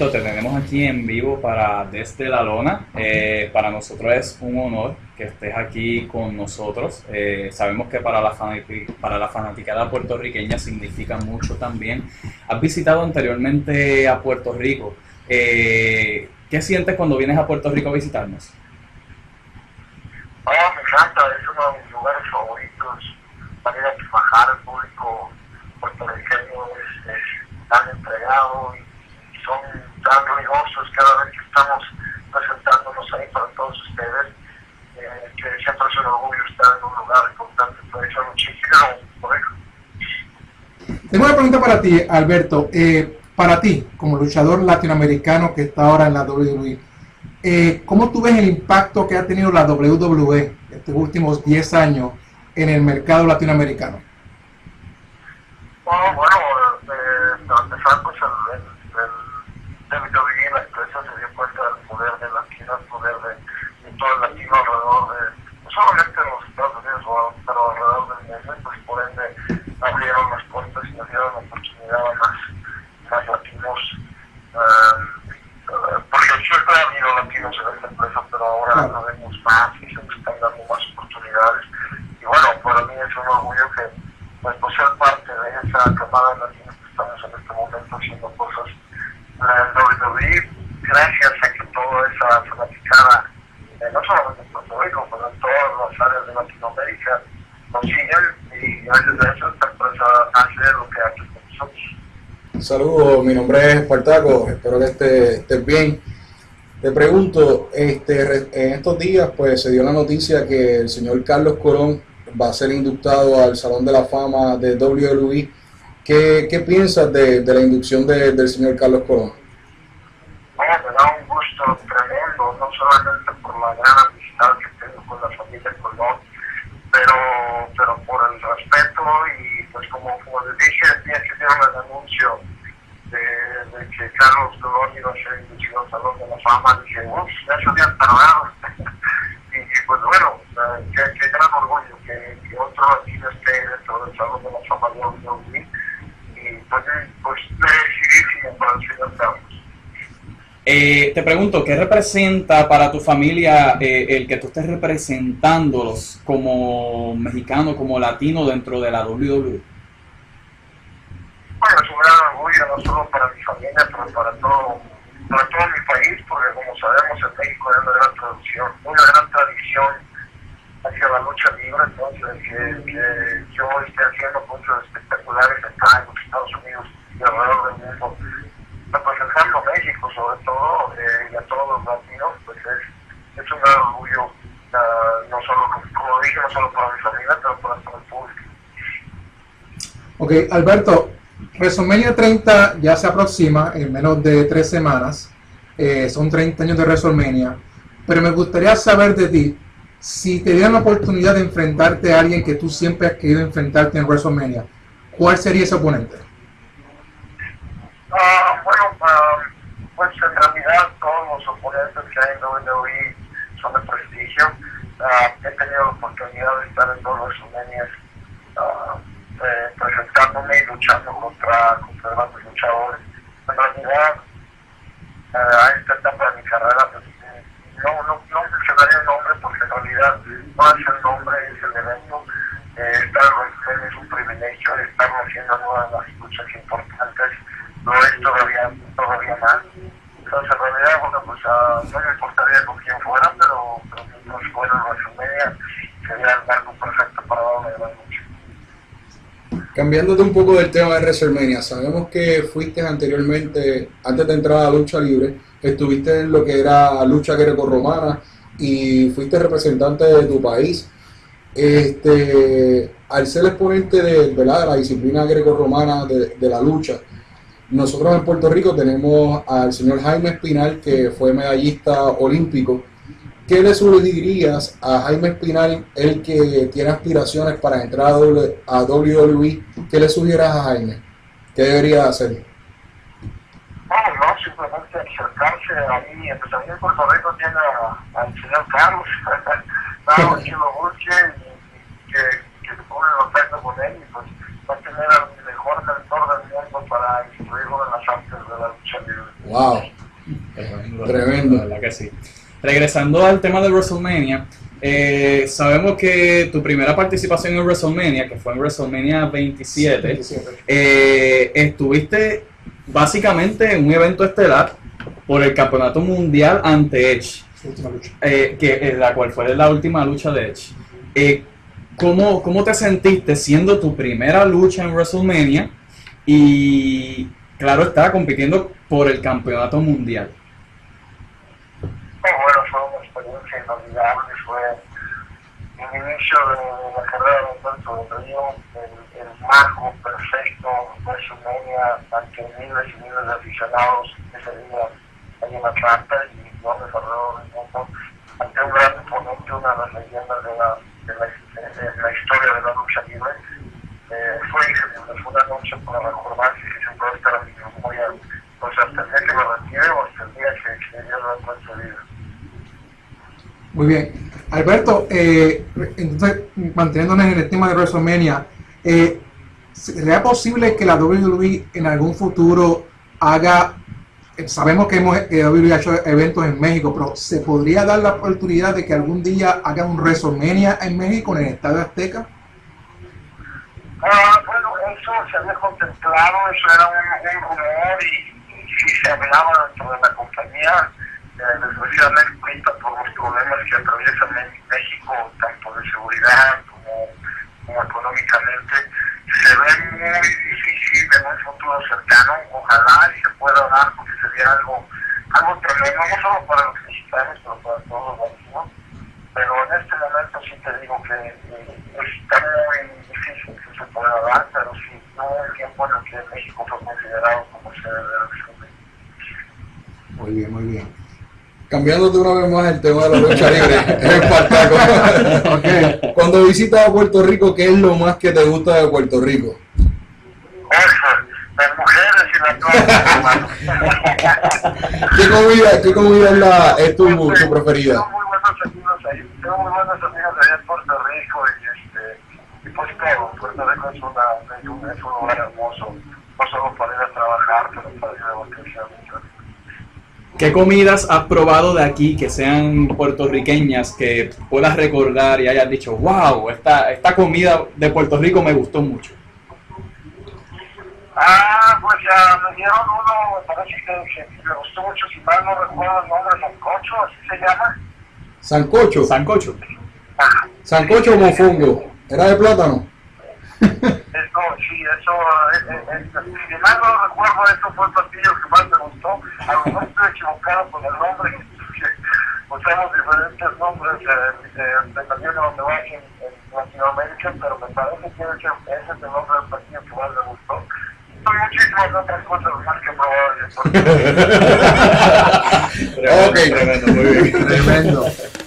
Alberto, te tenemos aquí en vivo para Desde La Lona. Para nosotros es un honor que estés aquí con nosotros. Sabemos que para la fanaticada puertorriqueña significa mucho también. Has visitado anteriormente a Puerto Rico. ¿Qué sientes cuando vienes a Puerto Rico a visitarnos? Bueno, me encanta, es uno de mis lugares favoritos. Para ir a trabajar al público puertorriqueño es tan entregado y son tan ruidosos cada vez que estamos presentándonos ahí para todos ustedes, que siempre es un orgullo estar en un lugar importante, por eso muchísimo. Tengo una pregunta para ti, Alberto. Para ti, como luchador latinoamericano que está ahora en la WWE, ¿cómo tú ves el impacto que ha tenido la WWE estos últimos 10 años en el mercado latinoamericano? Bueno, empezamos el la empresa se dio cuenta del poder de Latino, el poder de todo el latino alrededor de, no solamente en los Estados Unidos, pero alrededor del mundo, pues por ende abrieron las puertas y nos dieron la oportunidad a más latinos, porque siempre ha habido latinos en esta empresa, pero ahora lo vemos más y se nos están dando más oportunidades. Y bueno, para mí es un orgullo que pues por ser parte de esa camada de latinos que estamos en este momento haciendo cosas. Gracias a que toda esa fanaticada, no solamente en Puerto Rico, pero en todas las áreas de Latinoamérica, nos siguen y gracias a eso esta empresa hace lo que hace con nosotros. Saludos, mi nombre es Espartaco, espero que estés bien. Te pregunto, en estos días pues se dio la noticia que el señor Carlos Colón va a ser inductado al Salón de la Fama de WWE. ¿Qué piensas de la inducción del señor Carlos Colón? Bueno, me da un gusto tremendo, no solamente por la gran amistad que tengo con la familia Colón, pero por el respeto y pues como les dije, el día que dieron el anuncio de que Carlos Colón iba a ser inducido al Salón de la Fama, dije, uff, eso ya está raro. y pues bueno, qué gran orgullo que otro latino esté dentro del Salón de la Fama de WWE. Pues decidí para el señor Carlos. Te pregunto, ¿qué representa para tu familia el que tú estés representándolos como mexicano, como latino dentro de la WWE? Bueno, es un gran orgullo, no solo para mi familia, pero para todo mi país, porque como sabemos en México hay una gran tradición hacia la lucha libre, entonces que yo esté haciendo cosas espectaculares acá en los Estados Unidos y alrededor del mundo, representando a México sobre todo y a todos los latinos, pues es un gran orgullo, no solo, como dije, no solo para mi familia, pero para todo el público. Ok, Alberto, WrestleMania 30 ya se aproxima en menos de 3 semanas, son 30 años de WrestleMania, pero me gustaría saber de ti. Si te dieran la oportunidad de enfrentarte a alguien que tú siempre has querido enfrentarte en WrestleMania, ¿cuál sería ese oponente? Pues en realidad todos los oponentes que hay en WWE son de prestigio. He tenido la oportunidad de estar en dos WrestleManias presentándome y luchando contra grandes luchadores. En realidad, a esta etapa de mi carrera, pues, no mencionaría el nombre porque en realidad no es el nombre, es el evento. Es un privilegio de estar haciendo una de las luchas importantes, lo es todavía más. Entonces en realidad, bueno, pues no me importaría con quién fuera, pero mientras fuera en WrestleMania sería el marco perfecto para darle la lucha. Cambiándote un poco del tema de WrestleMania, sabemos que fuiste anteriormente, antes de entrar a la lucha libre, estuviste en lo que era lucha grecorromana y fuiste representante de tu país. Al ser exponente de la disciplina grecorromana de la lucha, nosotros en Puerto Rico tenemos al señor Jaime Espinal, que fue medallista olímpico. ¿Qué le sugerirías a Jaime Espinal, el que tiene aspiraciones para entrar a WWE? ¿Qué le sugieras a Jaime? ¿Qué debería hacer? Simplemente acercarse a mí, pues a mí en Puerto Rico tiene al señor Carlos, que lo busque y que se ponga en contacto con él y pues va a tener el mejor mentor del mundo para instruirlo en las artes de la lucha libre. Wow, tremendo. La verdad que sí. Regresando al tema de WrestleMania, sabemos que tu primera participación en WrestleMania, que fue en WrestleMania 27, sí, estuviste básicamente en un evento estelar por el campeonato mundial ante Edge, la cual fue la última lucha de Edge. ¿Cómo te sentiste siendo tu primera lucha en WrestleMania y, claro está, compitiendo por el campeonato mundial? Muy bueno, fue una experiencia inolvidable, fue el inicio de la carrera de Alberto Del Río, el marco perfecto de WrestleMania ante miles y miles de aficionados ese día ahí en Atlanta y donde alrededor del mundo, ante un gran oponente, una de las leyendas de la historia de la lucha libre. Fue una noche para recordarse que siempre va a estar en mi memoria, o sea, hasta el día que me retire o hasta el día que Dios lo encuentre en su vida. Muy bien. Alberto, entonces, manteniéndonos en el tema de WrestleMania, ¿sería posible que la WWE en algún futuro haga, sabemos que WWE ha hecho eventos en México, pero ¿se podría dar la oportunidad de que algún día haga un WrestleMania en México, en el Estadio Azteca? Bueno, eso se había contemplado, eso era un rumor y si se hablaba dentro de la compañía, desgraciadamente ahorita por los problemas que atraviesa México, tanto de seguridad como económicamente, se ve muy difícil en un futuro cercano. Ojalá y se pueda dar, porque sería algo tremendo, no solo para los mexicanos, pero para todos los latinos. Pero en este momento sí te digo que está muy difícil que se pueda dar, pero sí, no el tiempo en el que México fue considerado como sede de WrestleMania. Muy bien, muy bien. Cambiándote una vez más el tema de la lucha libre, es Espartaco. Okay. Cuando visitas a Puerto Rico, ¿qué es lo más que te gusta de Puerto Rico? Las mujeres y las cosas. ¿Qué comida es tu preferida? Tengo muy buenos amigos allá en Puerto Rico y pues todo. Puerto Rico es un lugar hermoso, no solo para ir a trabajar, pero para ir a vacaciones. ¿Qué comidas has probado de aquí que sean puertorriqueñas, que puedas recordar y hayas dicho, wow, esta comida de Puerto Rico me gustó mucho? Pues ya me dieron uno, me parece que me gustó mucho, si mal no recuerdo el nombre, sancocho, así se llama. ¿Sancocho? ¿Sancocho? Ajá. ¿Sancocho o mofongo? ¿Era de plátano? Eso, sí, si mal no recuerdo, eso fue el platillo que más me gustó. A lo mejor estoy equivocado con el nombre, usamos diferentes nombres del país donde va en Latinoamérica, pero me parece que ese es el nombre del platillo que más me gustó. Muchísimas otras cosas más que probables. Tremendo, muy bien. Tremendo.